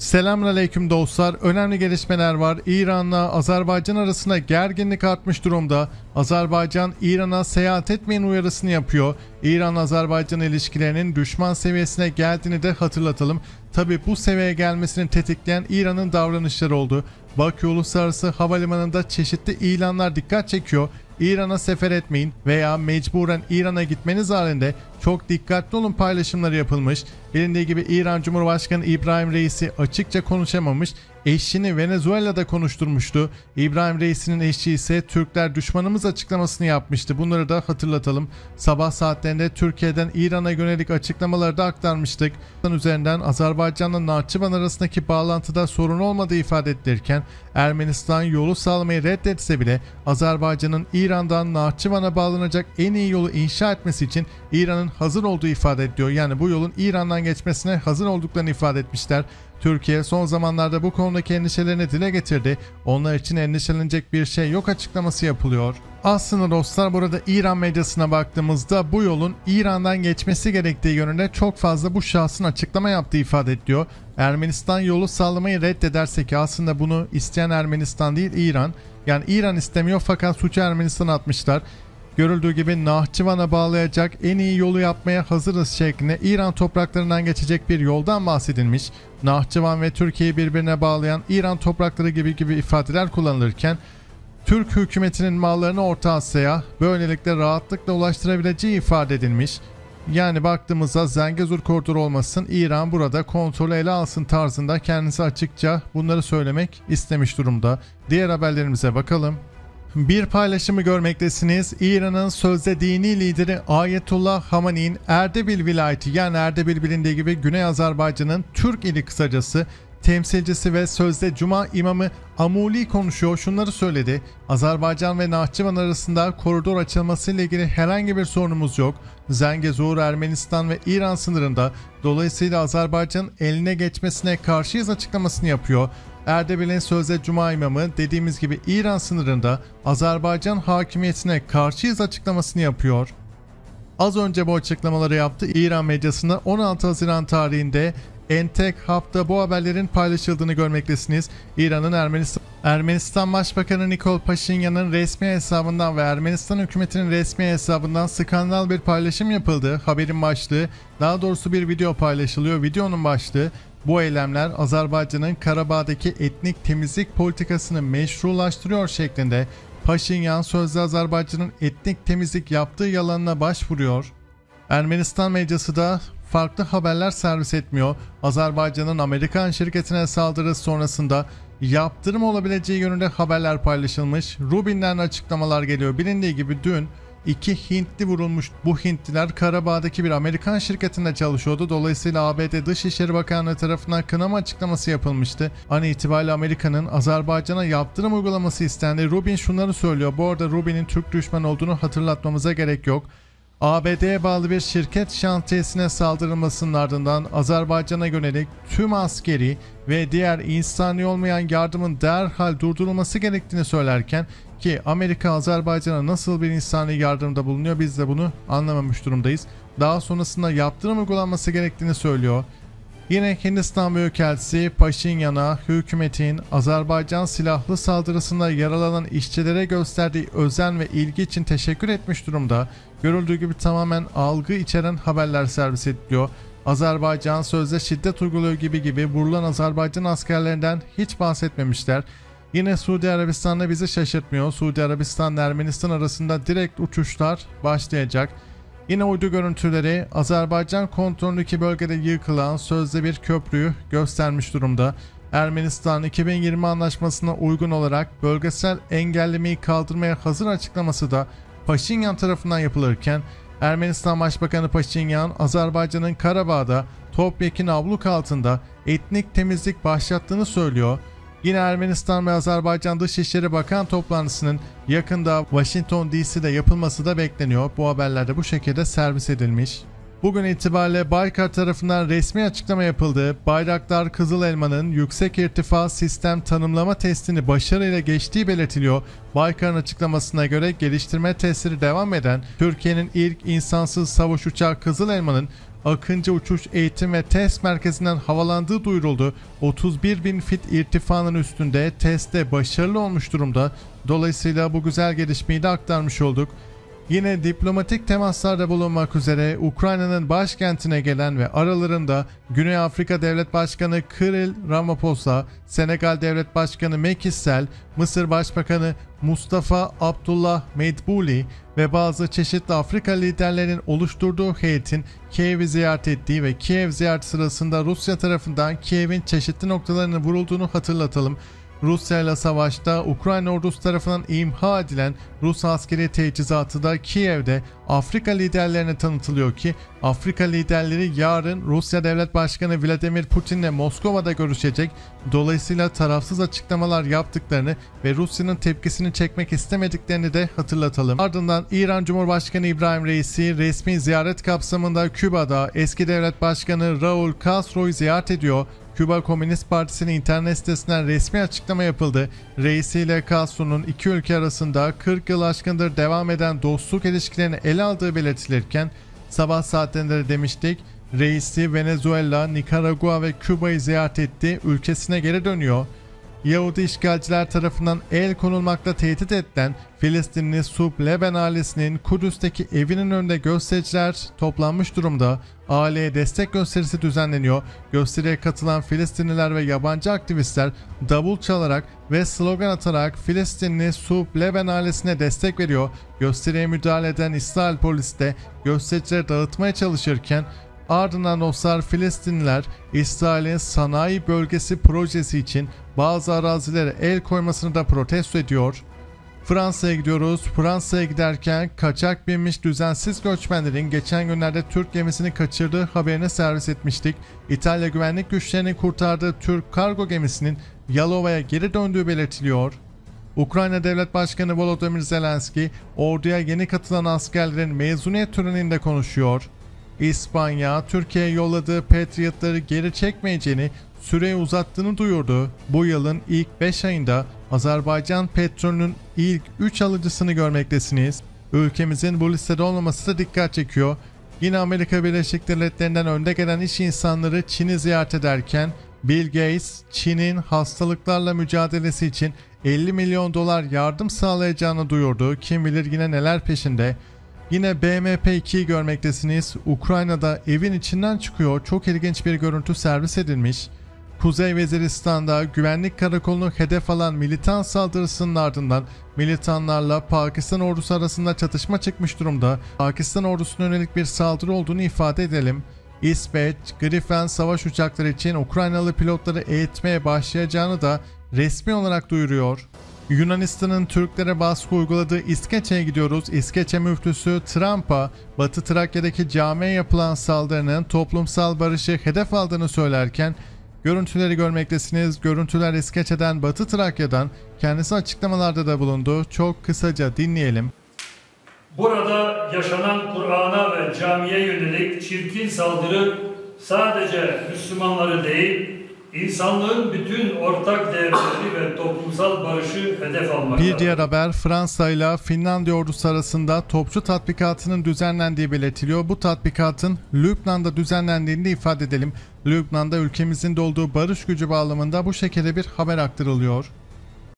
Selamünaleyküm dostlar. Önemli gelişmeler var. İran'la Azerbaycan arasında gerginlik artmış durumda. Azerbaycan İran'a seyahat etmeyin uyarısını yapıyor. İran-Azerbaycan ilişkilerinin düşman seviyesine geldiğini de hatırlatalım. Tabi bu seviyeye gelmesini tetikleyen İran'ın davranışları oldu. Bakü Uluslararası Havalimanı'nda çeşitli ilanlar dikkat çekiyor. İran'a sefer etmeyin veya mecburen İran'a gitmeniz halinde çok dikkatli olun paylaşımları yapılmış. Bilindiği gibi İran Cumhurbaşkanı İbrahim Reis'i açıkça konuşamamış, eşini Venezuela'da konuşturmuştu. İbrahim Reis'in eşi ise Türkler düşmanımız açıklamasını yapmıştı. Bunları da hatırlatalım. Sabah saatlerinde Türkiye'den İran'a yönelik açıklamaları da aktarmıştık. Üzerinden Azerbaycan'la Nahçıvan arasındaki bağlantıda sorun olmadığı ifade edilirken Ermenistan yolu sağlamayı reddetse bile Azerbaycan'ın İran'dan Nahçıvan'a bağlanacak en iyi yolu inşa etmesi için İran'ın hazır olduğu ifade ediyor. Yani bu yolun İran'dan geçmesine hazır olduklarını ifade etmişler. Türkiye son zamanlarda bu konudaki endişelerini dile getirdi. Onlar için endişelenecek bir şey yok açıklaması yapılıyor. Aslında dostlar burada İran medyasına baktığımızda bu yolun İran'dan geçmesi gerektiği yönünde çok fazla bu şahsın açıklama yaptığı ifade ediliyor. Ermenistan yolu sağlamayı reddederse ki aslında bunu isteyen Ermenistan değil İran. Yani İran istemiyor fakat suçu Ermenistan'a atmışlar. Görüldüğü gibi Nahçıvan'a bağlayacak en iyi yolu yapmaya hazırız şeklinde İran topraklarından geçecek bir yoldan bahsedilmiş. Nahçıvan ve Türkiye'yi birbirine bağlayan İran toprakları gibi ifadeler kullanılırken Türk hükümetinin mallarını Orta Asya'ya böylelikle rahatlıkla ulaştırabileceği ifade edilmiş. Yani baktığımızda Zengezur Koridoru olmasın, İran burada kontrolü ele alsın tarzında kendisi açıkça bunları söylemek istemiş durumda. Diğer haberlerimize bakalım. Bir paylaşımı görmektesiniz. İran'ın sözde dini lideri Ayetullah Hamani'nin Erdebil vilayeti yani Erdebil bilindiği gibi Güney Azerbaycan'ın Türk ili kısacası temsilcisi ve sözde Cuma imamı Amuli konuşuyor. Şunları söyledi. Azerbaycan ve Nahçıvan arasında koridor açılması ile ilgili herhangi bir sorunumuz yok. Zengezur, Ermenistan ve İran sınırında dolayısıyla Azerbaycan'ın eline geçmesine karşıyız açıklamasını yapıyor. Erdebil'in sözde Cuma imamı dediğimiz gibi İran sınırında Azerbaycan hakimiyetine karşıyız açıklamasını yapıyor. Az önce bu açıklamaları yaptı. İran medyasında 16 Haziran tarihinde Entek Hub'da bu haberlerin paylaşıldığını görmektesiniz. İran'ın Ermenistan Başbakanı Nikol Paşinyan'ın resmi hesabından ve Ermenistan hükümetinin resmi hesabından skandal bir paylaşım yapıldı. Haberin başlığı, daha doğrusu bir video paylaşılıyor. Videonun başlığı, bu eylemler Azerbaycan'ın Karabağ'daki etnik temizlik politikasını meşrulaştırıyor şeklinde. Paşinyan sözde Azerbaycan'ın etnik temizlik yaptığı yalanına başvuruyor. Ermenistan medyası da farklı haberler servis etmiyor. Azerbaycan'ın Amerikan şirketine saldırısı sonrasında yaptırım olabileceği yönünde haberler paylaşılmış. Rubin'den açıklamalar geliyor. Bilindiği gibi dün 2 Hintli vurulmuş. Bu Hintliler Karabağ'daki bir Amerikan şirketinde çalışıyordu. Dolayısıyla ABD Dışişleri Bakanlığı tarafından kınama açıklaması yapılmıştı. An itibariyle Amerika'nın Azerbaycan'a yaptırım uygulaması istendi. Rubin şunları söylüyor. Bu arada Rubin'in Türk düşmanı olduğunu hatırlatmamıza gerek yok. ABD'ye bağlı bir şirket şantiyesine saldırılmasının ardından Azerbaycan'a yönelik tüm askeri ve diğer insani olmayan yardımın derhal durdurulması gerektiğini söylerken ki Amerika Azerbaycan'a nasıl bir insani yardımda bulunuyor biz de bunu anlamamış durumdayız. Daha sonrasında yaptırım uygulanması gerektiğini söylüyor. Yine Hindistan Büyükelçisi Paşinyan'a hükümetin Azerbaycan silahlı saldırısında yaralanan işçilere gösterdiği özen ve ilgi için teşekkür etmiş durumda. Görüldüğü gibi tamamen algı içeren haberler servis ediliyor. Azerbaycan sözde şiddet uyguluyor gibi vurulan Azerbaycan askerlerinden hiç bahsetmemişler. Yine Suudi Arabistan'da bizi şaşırtmıyor. Suudi Arabistan ile Ermenistan arasında direkt uçuşlar başlayacak. Yine uydu görüntüleri Azerbaycan kontrolündeki bölgede yıkılan sözde bir köprüyü göstermiş durumda. Ermenistan 2020 anlaşmasına uygun olarak bölgesel engellemeyi kaldırmaya hazır açıklaması da Paşinyan tarafından yapılırken Ermenistan Başbakanı Paşinyan Azerbaycan'ın Karabağ'da topyekin abluk altında etnik temizlik başlattığını söylüyor. Yine Ermenistan ve Azerbaycan Dışişleri Bakan toplantısının yakında Washington DC'de yapılması da bekleniyor. Bu haberler de bu şekilde servis edilmiş. Bugün itibariyle Baykar tarafından resmi açıklama yapıldı. Bayraktar Kızıl Elman'ın yüksek irtifa sistem tanımlama testini başarıyla geçtiği belirtiliyor. Baykar'ın açıklamasına göre geliştirme testleri devam eden Türkiye'nin ilk insansız savaş uçağı Kızıl Elman'ın Akıncı Uçuş Eğitim ve Test Merkezi'nden havalandığı duyuruldu. 31.000 fit irtifanın üstünde testte başarılı olmuş durumda. Dolayısıyla bu güzel gelişmeyi de aktarmış olduk. Yine diplomatik temaslarda bulunmak üzere Ukrayna'nın başkentine gelen ve aralarında Güney Afrika Devlet Başkanı Cyril Ramaphosa, Senegal Devlet Başkanı Macky Sall, Mısır Başbakanı Mustafa Abdullah Medbuli ve bazı çeşitli Afrika liderlerinin oluşturduğu heyetin Kiev'i ziyaret ettiği ve Kiev ziyareti sırasında Rusya tarafından Kiev'in çeşitli noktalarına vurulduğunu hatırlatalım. Rusya ile savaşta Ukrayna ordusu tarafından imha edilen Rus askeri teçhizatı da Kiev'de Afrika liderlerine tanıtılıyor ki Afrika liderleri yarın Rusya Devlet Başkanı Vladimir Putin'le Moskova'da görüşecek. Dolayısıyla tarafsız açıklamalar yaptıklarını ve Rusya'nın tepkisini çekmek istemediklerini de hatırlatalım. Ardından İran Cumhurbaşkanı İbrahim Reis'i resmi ziyaret kapsamında Küba'da eski devlet başkanı Raul Castro'yu ziyaret ediyor. Küba Komünist Partisi'nin internet sitesinden resmi açıklama yapıldı. Reisi ile Castro'nun iki ülke arasında 40 yıl aşkındır devam eden dostluk ilişkilerini ele aldığı belirtilirken sabah saatlerinde demiştik. Reisi Venezuela, Nikaragua ve Küba'yı ziyaret etti. Ülkesine geri dönüyor. Yahudi işgalciler tarafından el konulmakla tehdit edilen Filistinli Sub Leben ailesinin Kudüs'teki evinin önünde göstericiler toplanmış durumda. Aileye destek gösterisi düzenleniyor. Gösteriye katılan Filistinliler ve yabancı aktivistler davul çalarak ve slogan atarak Filistinli Sub Leben ailesine destek veriyor. Gösteriye müdahale eden İsrail polisi de göstericileri dağıtmaya çalışırken ardından dostlar Filistinliler İsrail'in sanayi bölgesi projesi için bazı arazilere el koymasını da protesto ediyor. Fransa'ya gidiyoruz. Fransa'ya giderken kaçak binmiş düzensiz göçmenlerin geçen günlerde Türk gemisini kaçırdığı haberine servis etmiştik. İtalya güvenlik güçlerinin kurtardığı Türk kargo gemisinin Yalova'ya geri döndüğü belirtiliyor. Ukrayna Devlet Başkanı Volodymyr Zelenski orduya yeni katılan askerlerin mezuniyet töreninde konuşuyor. İspanya, Türkiye'ye yolladığı Patriot'ları geri çekmeyeceğini, süreyi uzattığını duyurdu. Bu yılın ilk 5 ayında Azerbaycan petrolünün ilk 3 alıcısını görmektesiniz. Ülkemizin bu listede olmaması da dikkat çekiyor. Yine Amerika Birleşik Devletleri'nden önde gelen iş insanları Çin'i ziyaret ederken Bill Gates, Çin'in hastalıklarla mücadelesi için 50 milyon dolar yardım sağlayacağını duyurdu. Kim bilir yine neler peşinde. Yine BMP-2'yi görmektesiniz. Ukrayna'da evin içinden çıkıyor. Çok ilginç bir görüntü servis edilmiş. Kuzey Veziristan'da güvenlik karakolunu hedef alan militan saldırısının ardından militanlarla Pakistan ordusu arasında çatışma çıkmış durumda. Pakistan ordusuna yönelik bir saldırı olduğunu ifade edelim. İskeçe, Gripen savaş uçakları için Ukraynalı pilotları eğitmeye başlayacağını da resmi olarak duyuruyor. Yunanistan'ın Türklere baskı uyguladığı İskeçe'ye gidiyoruz. İskeçe müftüsü Trump'a Batı Trakya'daki camiye yapılan saldırının toplumsal barışı hedef aldığını söylerken görüntüleri görmektesiniz. Görüntüler İskeçe'den, Batı Trakya'dan. Kendisi açıklamalarda da bulundu. Çok kısaca dinleyelim. Burada yaşanan Kur'an'a ve camiye yönelik çirkin saldırı sadece Müslümanları değil, İnsanlığın bütün ortak değerleri ve toplumsal barışı hedef almaktadır. Bir diğer haber Fransa ile Finlandiya ordusu arasında topçu tatbikatının düzenlendiği belirtiliyor. Bu tatbikatın Lübnan'da düzenlendiğini de ifade edelim. Lübnan'da ülkemizin de olduğu barış gücü bağlamında bu şekilde bir haber aktarılıyor.